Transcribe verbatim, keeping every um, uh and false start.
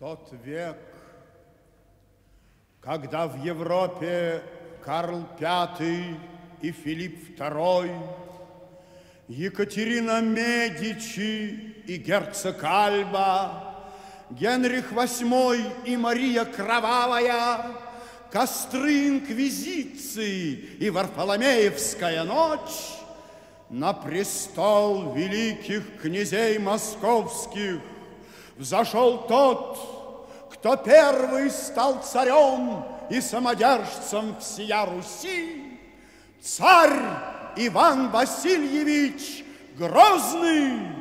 Тот век, когда в Европе Карл Пятый и Филипп Второй, Екатерина Медичи и герцог Альба, Генрих Восьмой и Мария Кровавая, костры инквизиции и Варфоломеевская ночь, на престол великих князей московских взошел тот, кто первый стал царем и самодержцем всея Руси, царь Иван Васильевич Грозный.